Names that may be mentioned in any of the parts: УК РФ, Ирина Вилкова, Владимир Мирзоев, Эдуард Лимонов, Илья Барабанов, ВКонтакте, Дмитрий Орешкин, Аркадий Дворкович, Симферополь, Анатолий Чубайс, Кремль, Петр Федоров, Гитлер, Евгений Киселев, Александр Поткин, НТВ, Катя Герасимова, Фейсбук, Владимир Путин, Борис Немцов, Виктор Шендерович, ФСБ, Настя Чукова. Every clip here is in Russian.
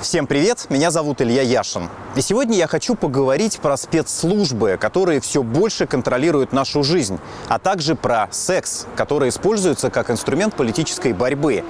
Всем привет, меня зовут Илья Яшин. И сегодня я хочу поговорить про спецслужбы, которые все больше контролируют нашу жизнь, а также про секс, который используется как инструмент политической борьбы.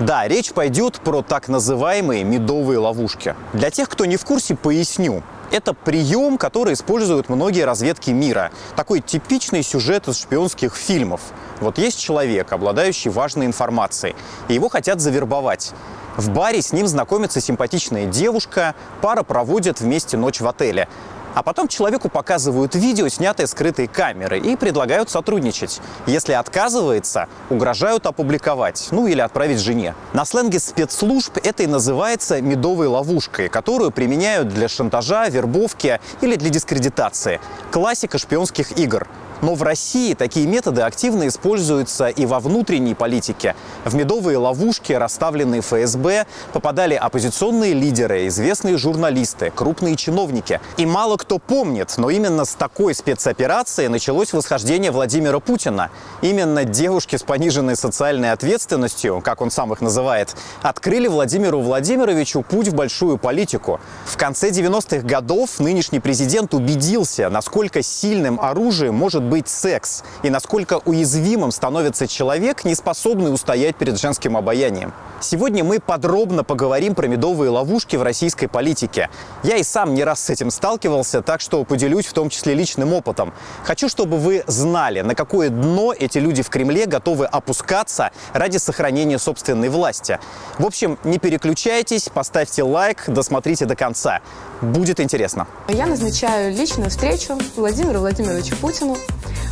Да, речь пойдет про так называемые медовые ловушки. Для тех, кто не в курсе, поясню. Это прием, который используют многие разведки мира. Такой типичный сюжет из шпионских фильмов. Вот есть человек, обладающий важной информацией, и его хотят завербовать. В баре с ним знакомится симпатичная девушка, пара проводит вместе ночь в отеле. А потом человеку показывают видео, снятое скрытой камерой, и предлагают сотрудничать. Если отказывается, угрожают опубликовать, ну или отправить жене. На сленге спецслужб это и называется медовой ловушкой, которую применяют для шантажа, вербовки или для дискредитации. Классика шпионских игр. Но в России такие методы активно используются и во внутренней политике. В медовые ловушки, расставленные ФСБ, попадали оппозиционные лидеры, известные журналисты, крупные чиновники. И мало кто помнит, но именно с такой спецоперации началось восхождение Владимира Путина. Именно девушки с пониженной социальной ответственностью, как он сам их называет, открыли Владимиру Владимировичу путь в большую политику. В конце 90-х годов нынешний президент убедился, насколько сильным оружием может быть секс и насколько уязвимым становится человек, не способный устоять перед женским обаянием. Сегодня мы подробно поговорим про медовые ловушки в российской политике. Я и сам не раз с этим сталкивался, так что поделюсь в том числе личным опытом. Хочу, чтобы вы знали, на какое дно эти люди в Кремле готовы опускаться ради сохранения собственной власти. В общем, не переключайтесь, поставьте лайк, досмотрите до конца. Будет интересно. Я назначаю личную встречу Владимиру Владимировичу Путину.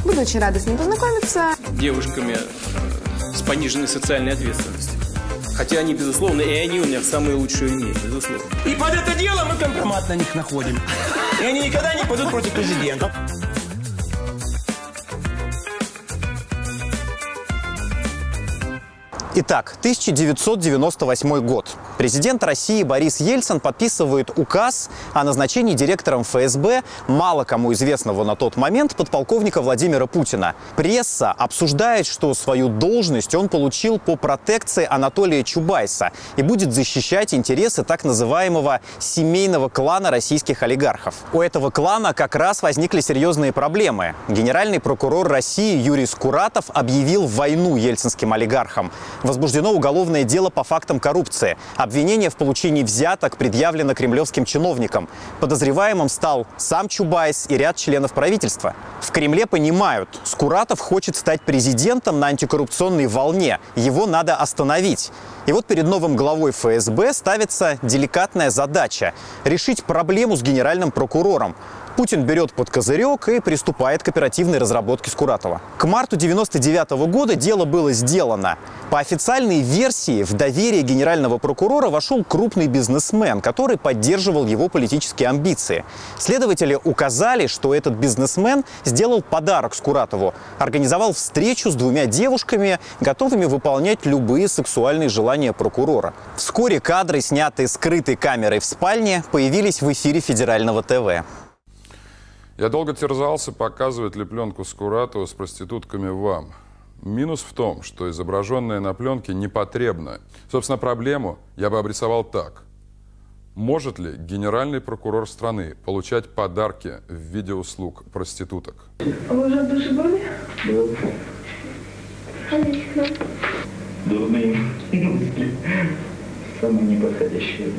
Буду очень рада с ним познакомиться. Девушками с пониженной социальной ответственностью. Хотя они, безусловно, и они у меня самые лучшие в мире, безусловно. И под это дело мы компромат на них находим. И они никогда не пойдут против президента. Итак, 1998 год. Президент России Борис Ельцин подписывает указ о назначении директором ФСБ мало кому известного на тот момент подполковника Владимира Путина. Пресса обсуждает, что свою должность он получил по протекции Анатолия Чубайса и будет защищать интересы так называемого семейного клана российских олигархов. У этого клана как раз возникли серьезные проблемы. Генеральный прокурор России Юрий Скуратов объявил войну ельцинским олигархам. Возбуждено уголовное дело по фактам коррупции. Обвинение в получении взяток предъявлено кремлевским чиновникам. Подозреваемым стал сам Чубайс и ряд членов правительства. В Кремле понимают, Скуратов хочет стать президентом на антикоррупционной волне. Его надо остановить. И вот перед новым главой ФСБ ставится деликатная задача – решить проблему с генеральным прокурором. Путин берет под козырек и приступает к оперативной разработке Скуратова. К марту 1999 года дело было сделано. По официальной версии, в доверие генерального прокурора вошел крупный бизнесмен, который поддерживал его политические амбиции. Следователи указали, что этот бизнесмен сделал подарок Скуратову, организовал встречу с двумя девушками, готовыми выполнять любые сексуальные желания прокурора. Вскоре кадры, снятые скрытой камерой в спальне, появились в эфире федерального ТВ. Я долго терзался, показывать ли пленку Скуратова с проститутками вам. Минус в том, что изображенное на пленке непотребно. Собственно, проблему я бы обрисовал так. Может ли генеральный прокурор страны получать подарки в виде услуг проституток? Вы уже в душе были? Да. Отлично. Дурные. Самые неподходящие.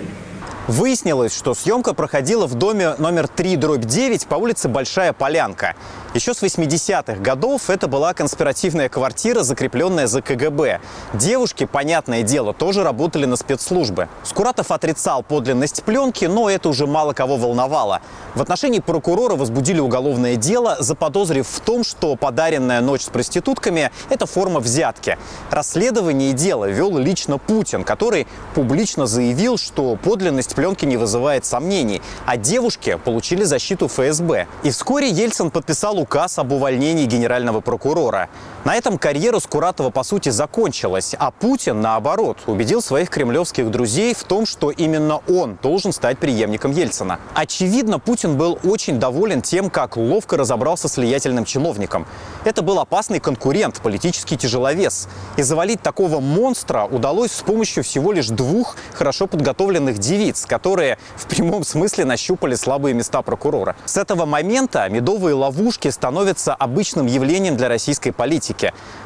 Выяснилось, что съемка проходила в доме номер 3/9 по улице Большая Полянка. Еще с 80-х годов это была конспиративная квартира, закрепленная за КГБ. Девушки, понятное дело, тоже работали на спецслужбы. Скуратов отрицал подлинность пленки, но это уже мало кого волновало. В отношении прокурора возбудили уголовное дело, заподозрив в том, что подаренная ночь с проститутками – это форма взятки. Расследование дела вел лично Путин, который публично заявил, что подлинность пленки не вызывает сомнений, а девушки получили защиту ФСБ. И вскоре Ельцин подписал указ об увольнении генерального прокурора. На этом карьера Скуратова, по сути, закончилась, а Путин, наоборот, убедил своих кремлевских друзей в том, что именно он должен стать преемником Ельцина. Очевидно, Путин был очень доволен тем, как ловко разобрался с влиятельным чиновником. Это был опасный конкурент, политический тяжеловес. И завалить такого монстра удалось с помощью всего лишь двух хорошо подготовленных девиц, которые в прямом смысле нащупали слабые места прокурора. С этого момента медовые ловушки становятся обычным явлением для российской политики.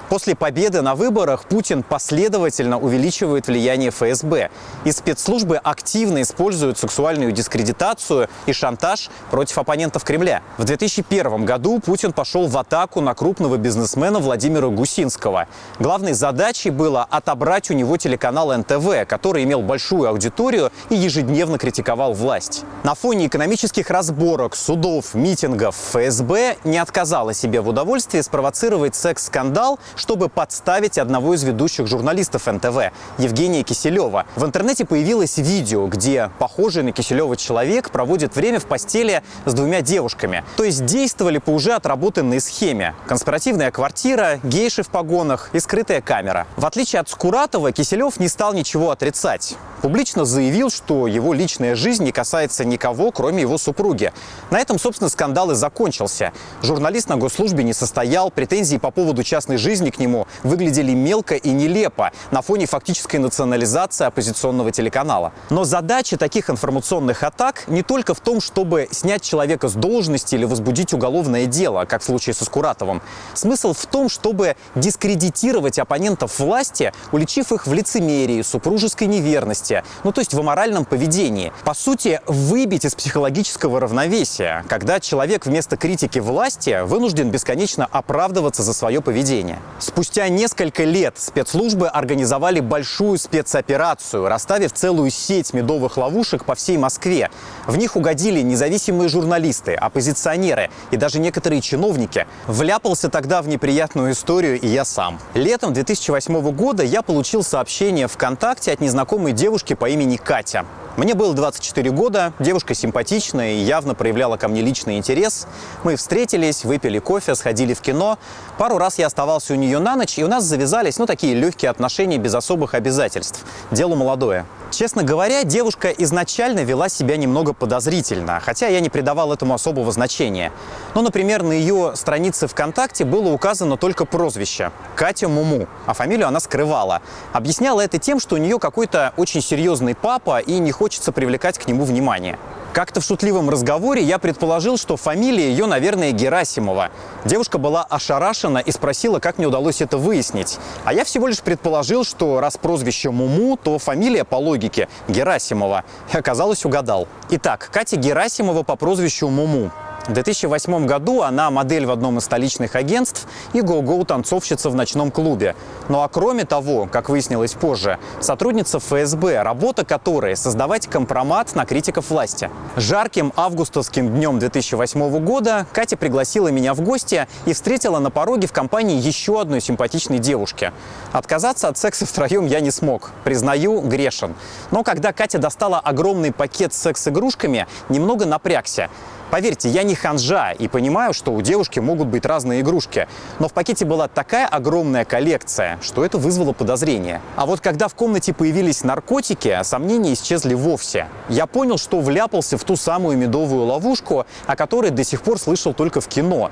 После победы на выборах Путин последовательно увеличивает влияние ФСБ. И спецслужбы активно используют сексуальную дискредитацию и шантаж против оппонентов Кремля. В 2001 году Путин пошел в атаку на крупного бизнесмена Владимира Гусинского. Главной задачей было отобрать у него телеканал НТВ, который имел большую аудиторию и ежедневно критиковал власть. На фоне экономических разборок, судов, митингов ФСБ не отказала себе в удовольствии спровоцировать секс-скандал, чтобы подставить одного из ведущих журналистов НТВ, Евгения Киселева. В интернете появилось видео, где похожий на Киселева человек проводит время в постели с двумя девушками. То есть действовали по уже отработанной схеме. Конспиративная квартира, гейши в погонах и скрытая камера. В отличие от Скуратова, Киселев не стал ничего отрицать. Публично заявил, что его личная жизнь не касается никого, кроме его супруги. На этом, собственно, скандал и закончился. Журналист на госслужбе не состоял, претензии по поводу частной жизни к нему выглядели мелко и нелепо на фоне фактической национализации оппозиционного телеканала. Но задача таких информационных атак не только в том, чтобы снять человека с должности или возбудить уголовное дело, как в случае со Скуратовым. Смысл в том, чтобы дискредитировать оппонентов власти, уличив их в лицемерии, супружеской неверности, то есть в аморальном поведении. По сути, выбить из психологического равновесия, когда человек вместо критики власти вынужден бесконечно оправдываться за свое поведение. Спустя несколько лет спецслужбы организовали большую спецоперацию, расставив целую сеть медовых ловушек по всей Москве. В них угодили независимые журналисты, оппозиционеры и даже некоторые чиновники. Вляпался тогда в неприятную историю и я сам. Летом 2008 года я получил сообщение ВКонтакте от незнакомой девушки по имени Катя. Мне было 24 года, девушка симпатичная и явно проявляла ко мне личный интерес. Мы встретились, выпили кофе, сходили в кино. Пару раз я оставался у нее на ночь, и у нас завязались, такие легкие отношения без особых обязательств. Дело молодое. Честно говоря, девушка изначально вела себя немного подозрительно, хотя я не придавал этому особого значения. Например, на ее странице ВКонтакте было указано только прозвище – Катя Муму, а фамилию она скрывала. Объясняла это тем, что у нее какой-то очень серьезный папа и не хочется привлекать к нему внимание. Как-то в шутливом разговоре я предположил, что фамилия ее, наверное, Герасимова. Девушка была ошарашена и спросила, как мне удалось это выяснить. А я всего лишь предположил, что раз прозвище Муму, то фамилия, по логике, Герасимова. И оказалось, угадал. Итак, Катя Герасимова по прозвищу Муму. В 2008 году она модель в одном из столичных агентств и го-го-танцовщица в ночном клубе. А кроме того, как выяснилось позже, сотрудница ФСБ, работа которой – создавать компромат на критиков власти. Жарким августовским днем 2008 года Катя пригласила меня в гости и встретила на пороге в компании еще одной симпатичной девушки. Отказаться от секса втроем я не смог. Признаю, грешен. Но когда Катя достала огромный пакет с секс-игрушками, немного напрягся. Поверьте, я не ханжа и понимаю, что у девушки могут быть разные игрушки. Но в пакете была такая огромная коллекция, что это вызвало подозрение. А вот когда в комнате появились наркотики, сомнения исчезли вовсе. Я понял, что вляпался в ту самую медовую ловушку, о которой до сих пор слышал только в кино.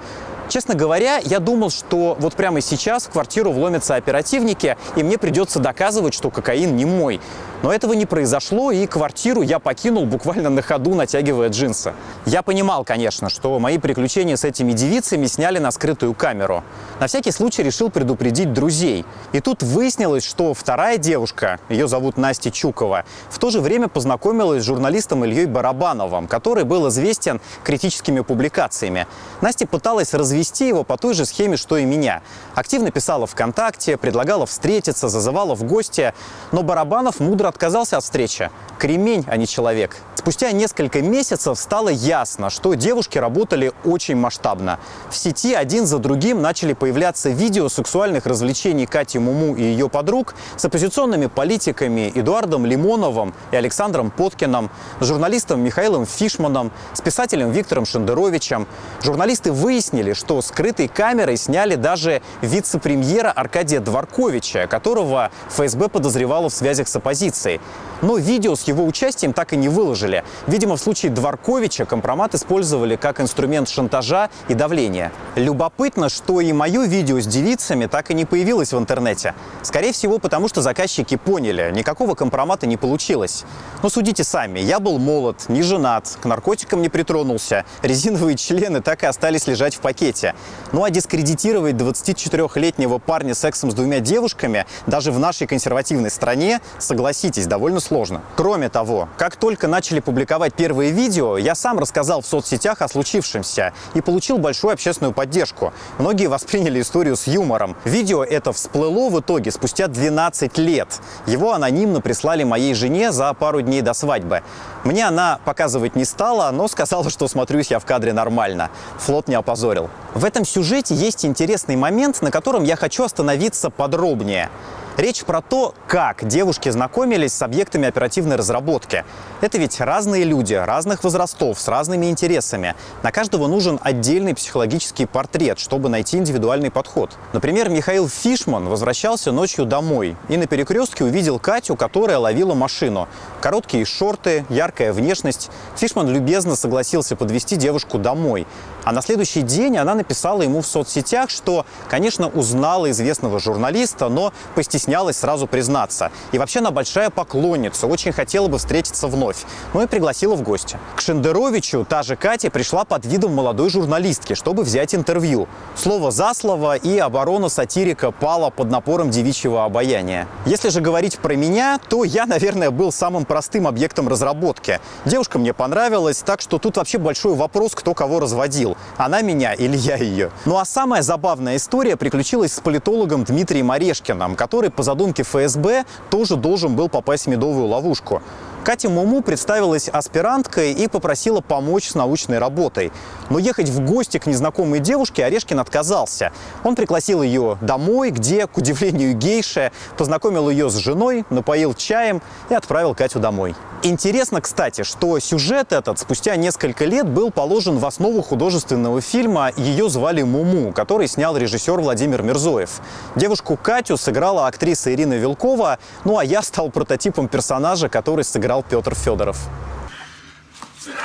Честно говоря, я думал, что вот прямо сейчас в квартиру вломятся оперативники, и мне придется доказывать, что кокаин не мой. Но этого не произошло, и квартиру я покинул буквально на ходу, натягивая джинсы. Я понимал, конечно, что мои приключения с этими девицами сняли на скрытую камеру. На всякий случай решил предупредить друзей. И тут выяснилось, что вторая девушка, ее зовут Настя Чукова, в то же время познакомилась с журналистом Ильей Барабановым, который был известен критическими публикациями. Настя пыталась развести его по той же схеме, что и меня. Активно писала ВКонтакте, предлагала встретиться, зазывала в гости, но Барабанов мудро отказался от встречи. Кремень, а не человек. Спустя несколько месяцев стало ясно, что девушки работали очень масштабно. В сети один за другим начали появляться видео сексуальных развлечений Кати Муму и ее подруг с оппозиционными политиками Эдуардом Лимоновым и Александром Поткиным, с журналистом Михаилом Фишманом, с писателем Виктором Шендеровичем. Журналисты выяснили, что скрытой камерой сняли даже вице-премьера Аркадия Дворковича, которого ФСБ подозревало в связях с оппозицией. Но видео с его участием так и не выложили. Видимо, в случае Дворковича компромат использовали как инструмент шантажа и давления. Любопытно, что и мое видео с девицами так и не появилось в интернете. Скорее всего, потому что заказчики поняли, никакого компромата не получилось. Но судите сами, я был молод, не женат, к наркотикам не притронулся, резиновые члены так и остались лежать в пакете. Ну а дискредитировать 24-летнего парня сексом с двумя девушками даже в нашей консервативной стране, согласитесь, довольно сложно. Кроме того, как только начали публиковать первые видео, я сам рассказал в соцсетях о случившемся и получил большую общественную поддержку. Многие восприняли историю с юмором. Видео это всплыло в итоге спустя 12 лет. Его анонимно прислали моей жене за пару дней до свадьбы. Мне она показывать не стала, но сказала, что смотрюсь я в кадре нормально. Флот не опозорил. В этом сюжете есть интересный момент, на котором я хочу остановиться подробнее. Речь про то, как девушки знакомились с объектами оперативной разработки. Это ведь разные люди, разных возрастов, с разными интересами. На каждого нужен отдельный психологический портрет, чтобы найти индивидуальный подход. Например, Михаил Фишман возвращался ночью домой и на перекрестке увидел Катю, которая ловила машину. Короткие шорты, яркая внешность. Фишман любезно согласился подвезти девушку домой. А на следующий день она написала ему в соцсетях, что, конечно, узнала известного журналиста, но постеснялась сразу признаться. И вообще она большая поклонница, очень хотела бы встретиться вновь. Ну и пригласила в гости. К Шендеровичу та же Катя пришла под видом молодой журналистки, чтобы взять интервью. Слово за слово, и оборона сатирика пала под напором девичьего обаяния. Если же говорить про меня, то я, наверное, был самым простым объектом разработки. Девушка мне понравилась, так что тут вообще большой вопрос, кто кого разводил. Она меня или я ее. Ну а самая забавная история приключилась с политологом Дмитрием Орешкиным, который по задумке ФСБ тоже должен был попасть в медовую ловушку. Катя Муму представилась аспиранткой и попросила помочь с научной работой. Но ехать в гости к незнакомой девушке Орешкин отказался. Он пригласил ее домой, где, к удивлению гейши, познакомил ее с женой, напоил чаем и отправил Катю домой. Интересно, кстати, что сюжет этот спустя несколько лет был положен в основу художественного фильма «Её звали Муму», который снял режиссер Владимир Мирзоев. Девушку Катю сыграла актриса Ирина Вилкова, ну а я стал прототипом персонажа, который сыграл Петр Федоров.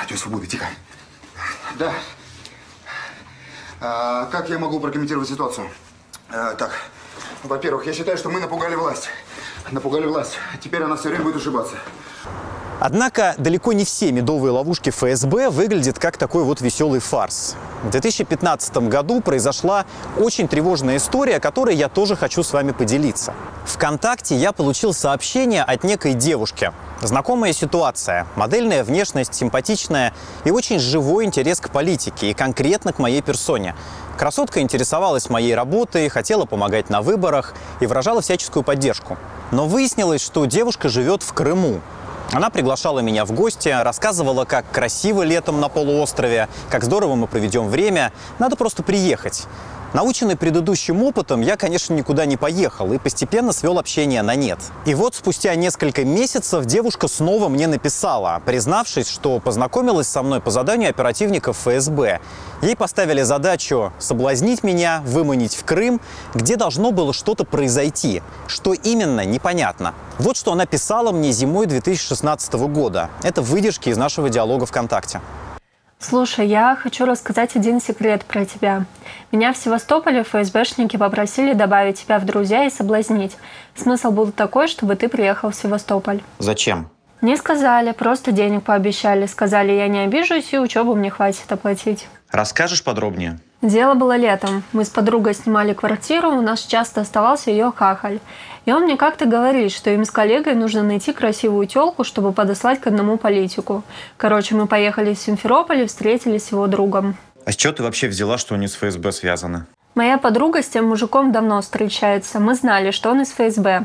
Радио свободы, тихо. Да. Как я могу прокомментировать ситуацию? Так, во-первых, я считаю, что мы напугали власть. Напугали власть. Теперь она все время будет ошибаться. Однако далеко не все медовые ловушки ФСБ выглядят как такой вот веселый фарс. В 2015 году произошла очень тревожная история, которой я тоже хочу с вами поделиться. ВКонтакте я получил сообщение от некой девушки. Знакомая ситуация. Модельная внешность, симпатичная и очень живой интерес к политике и конкретно к моей персоне. Красотка интересовалась моей работой, хотела помогать на выборах и выражала всяческую поддержку. Но выяснилось, что девушка живет в Крыму. Она приглашала меня в гости, рассказывала, как красиво летом на полуострове, как здорово мы проведем время, надо просто приехать. Наученный предыдущим опытом, я, конечно, никуда не поехал и постепенно свел общение на нет. И вот спустя несколько месяцев девушка снова мне написала, признавшись, что познакомилась со мной по заданию оперативников ФСБ. Ей поставили задачу соблазнить меня, выманить в Крым, где должно было что-то произойти. Что именно, непонятно. Вот что она писала мне зимой 2016 года. Это выдержки из нашего диалога ВКонтакте. Слушай, я хочу рассказать один секрет про тебя. Меня в Севастополе ФСБшники попросили добавить тебя в друзья и соблазнить. Смысл был такой, чтобы ты приехал в Севастополь. Зачем? Не сказали, просто денег пообещали. Сказали, я не обижусь и учебу мне хватит оплатить. Расскажешь подробнее? Дело было летом. Мы с подругой снимали квартиру, у нас часто оставался ее хахаль. И он мне как-то говорит, что им с коллегой нужно найти красивую телку, чтобы подослать к одному политику. Короче, мы поехали в Симферополь и встретились с его другом. А с чего ты вообще взяла, что они с ФСБ связаны? Моя подруга с тем мужиком давно встречается. Мы знали, что он из ФСБ.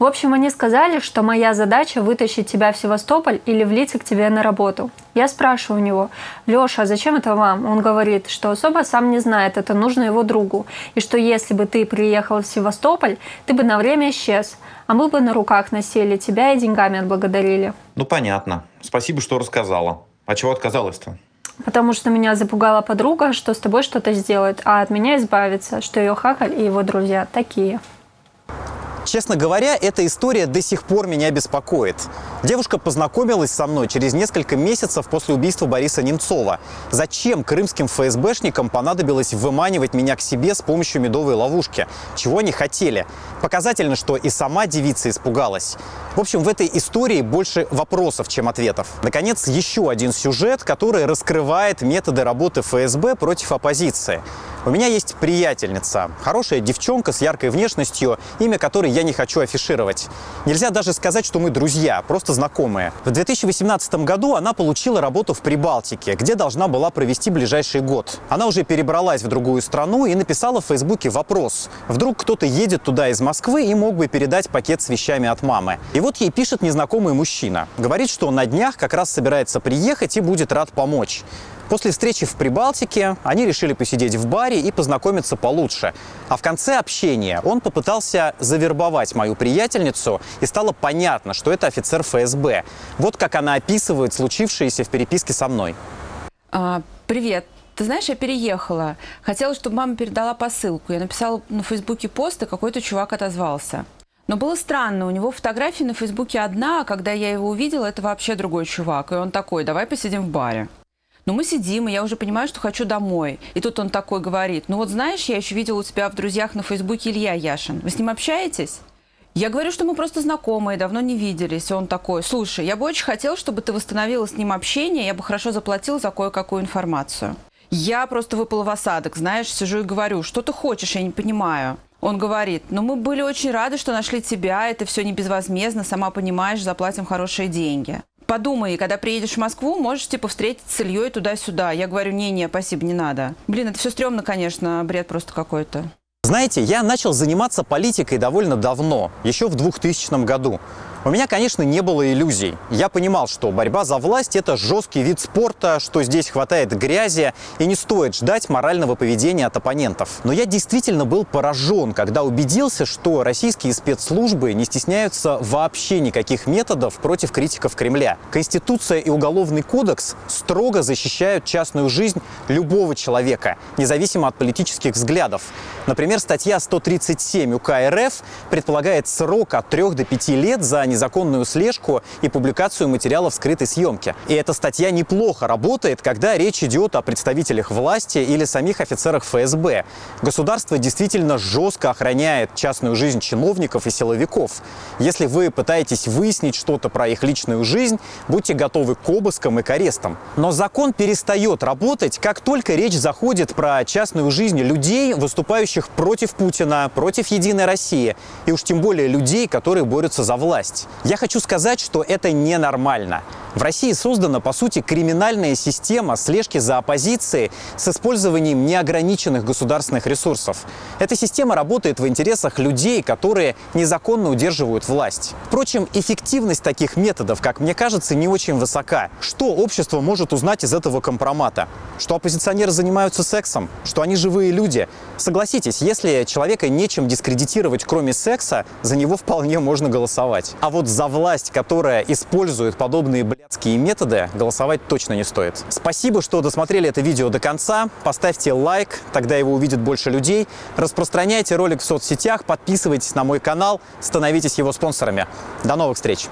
В общем, они сказали, что моя задача вытащить тебя в Севастополь или влиться к тебе на работу. Я спрашиваю у него: «Леша, а зачем это вам?» Он говорит, что особо сам не знает, это нужно его другу. И что если бы ты приехал в Севастополь, ты бы на время исчез, а мы бы на руках носили тебя и деньгами отблагодарили. Ну понятно. Спасибо, что рассказала. А чего отказалась-то? Потому что меня запугала подруга, что с тобой что-то сделают, а от меня избавиться, что ее Хахаль и его друзья такие. Честно говоря, эта история до сих пор меня беспокоит. Девушка познакомилась со мной через несколько месяцев после убийства Бориса Немцова. Зачем крымским ФСБшникам понадобилось выманивать меня к себе с помощью медовой ловушки? Чего они хотели? Показательно, что и сама девица испугалась. В общем, в этой истории больше вопросов, чем ответов. Наконец, еще один сюжет, который раскрывает методы работы ФСБ против оппозиции. У меня есть приятельница, хорошая девчонка с яркой внешностью, имя которой я не хочу афишировать. Нельзя даже сказать, что мы друзья, просто знакомые. В 2018 году она получила работу в Прибалтике, где должна была провести ближайший год. Она уже перебралась в другую страну и написала в Фейсбуке вопрос. Вдруг кто-то едет туда из Москвы и мог бы передать пакет с вещами от мамы. И вот ей пишет незнакомый мужчина. Говорит, что на днях как раз собирается приехать и будет рад помочь. После встречи в Прибалтике они решили посидеть в баре и познакомиться получше. А в конце общения он попытался завербовать мою приятельницу, и стало понятно, что это офицер ФСБ. Вот как она описывает случившееся в переписке со мной. Привет. Ты знаешь, я переехала. Хотела, чтобы мама передала посылку. Я написала на Фейсбуке пост, и какой-то чувак отозвался. Но было странно, у него фотография на Фейсбуке одна, а когда я его увидела, это вообще другой чувак. И он такой: давай посидим в баре. Но мы сидим, и я уже понимаю, что хочу домой. И тут он такой говорит: ну вот знаешь, я еще видела у тебя в друзьях на Фейсбуке Илья Яшин. Вы с ним общаетесь? Я говорю, что мы просто знакомые, давно не виделись. И он такой: слушай, я бы очень хотел, чтобы ты восстановила с ним общение, я бы хорошо заплатил за кое-какую информацию. Я просто выпала в осадок, знаешь, сижу и говорю: что ты хочешь, я не понимаю. Он говорит: ну мы были очень рады, что нашли тебя, это все не безвозмездно, сама понимаешь, заплатим хорошие деньги. Подумай, когда приедешь в Москву, можешь типа встретиться с Ильей туда-сюда. Я говорю: не-не, спасибо, не надо. Блин, это все стрёмно, конечно, бред просто какой-то. Знаете, я начал заниматься политикой довольно давно, еще в 2000 году. У меня, конечно, не было иллюзий. Я понимал, что борьба за власть – это жесткий вид спорта, что здесь хватает грязи, и не стоит ждать морального поведения от оппонентов. Но я действительно был поражен, когда убедился, что российские спецслужбы не стесняются вообще никаких методов против критиков Кремля. Конституция и Уголовный кодекс строго защищают частную жизнь любого человека, независимо от политических взглядов. Например, статья 137 УК РФ предполагает срок от 3 до 5 лет за незаконную слежку и публикацию материалов скрытой съемки. И эта статья неплохо работает, когда речь идет о представителях власти или самих офицерах ФСБ. Государство действительно жестко охраняет частную жизнь чиновников и силовиков. Если вы пытаетесь выяснить что-то про их личную жизнь, будьте готовы к обыскам и к арестам. Но закон перестает работать, как только речь заходит про частную жизнь людей, выступающих против Путина, против Единой России, и уж тем более людей, которые борются за власть. Я хочу сказать, что это ненормально. В России создана, по сути, криминальная система слежки за оппозицией с использованием неограниченных государственных ресурсов. Эта система работает в интересах людей, которые незаконно удерживают власть. Впрочем, эффективность таких методов, как мне кажется, не очень высока. Что общество может узнать из этого компромата? Что оппозиционеры занимаются сексом? Что они живые люди? Согласитесь, если человека нечем дискредитировать, кроме секса, за него вполне можно голосовать. А вот за власть, которая использует подобные блядские методы, голосовать точно не стоит. Спасибо, что досмотрели это видео до конца. Поставьте лайк, тогда его увидит больше людей. Распространяйте ролик в соцсетях, подписывайтесь на мой канал, становитесь его спонсорами. До новых встреч!